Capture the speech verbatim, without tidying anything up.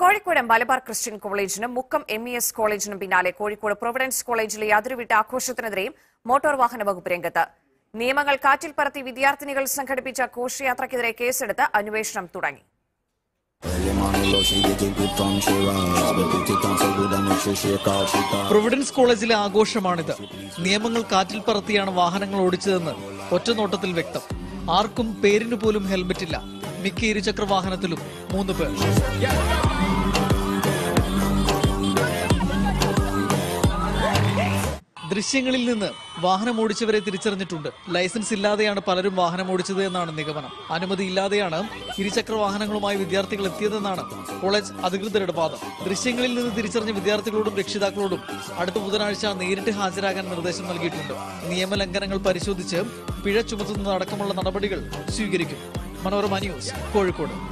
Kozhikode Malabar Christian കോളേജിനും Mukkam M E S കോളേജിനും പിന്നാലെ കോഴിക്കോട് പ്രൊവിഡൻസ് കോളേജിലെ അതിരുവിട്ട ആഘോഷത്തിനെതിരെയും മോട്ടോർ വാഹന വകുപ്പ് രംഗത്ത്. നിയമങ്ങൾ കാറ്റിൽ പറത്തി വിദ്യാർത്ഥിനികൾ സംഘടിപ്പിച്ച ഘോഷയാത്രക്കെതിരെ കേസെടുത്ത് അന്വേഷണം തുടങ്ങി. പ്രൊവിഡൻസ് കോളേജിലെ ആഘോഷമാണിത്. നിയമങ്ങൾ കാറ്റിൽ പറത്തിയാണ് വാഹനങ്ങൾ ഓടിച്ചതെന്ന് ഒറ്റനോട്ടത്തിൽ വ്യക്തം. ആർക്കും പേരിനു പോലും ഹെൽമെറ്റില്ല. മിക്ക ഇരുചക്ര വാഹനത്തിലും മൂന്ന് പേർ. ദൃശ്യങ്ങളിൽ നിന്ന് വാഹനമോടിച്ചവരെ തിരിച്ചറിഞ്ഞിട്ടുണ്ട്. ലൈസൻസ് ഇല്ലാതെയാണ് പലരും വാഹനമോടിച്ചത് എന്നാണ് നിഗമനം. അനുമതിയില്ലാതെയാണ് ഇരുചക്ര വാഹനങ്ങളുമായി വിദ്യാർത്ഥികൾ എത്തിയതെന്നാണ് കോളേജ് അധികൃതരുടെ വാദം. ദൃശ്യങ്ങളിൽ നിന്ന് തിരിച്ചറിഞ്ഞ വിദ്യാർത്ഥികളോടും രക്ഷിതാക്കളോടും അടുത്ത ബുധനാഴ്ച നേരിട്ട് ഹാജരാകാൻ നിർദ്ദേശം നൽകിയിട്ടുണ്ട്. നിയമലംഘനങ്ങൾ പരിശോധിച്ച് പിഴ ചുമത്തുന്നതടക്കമുള്ള നടപടികൾ സ്വീകരിക്കും. മനോരമ ന്യൂസ്, കോഴിക്കോട്.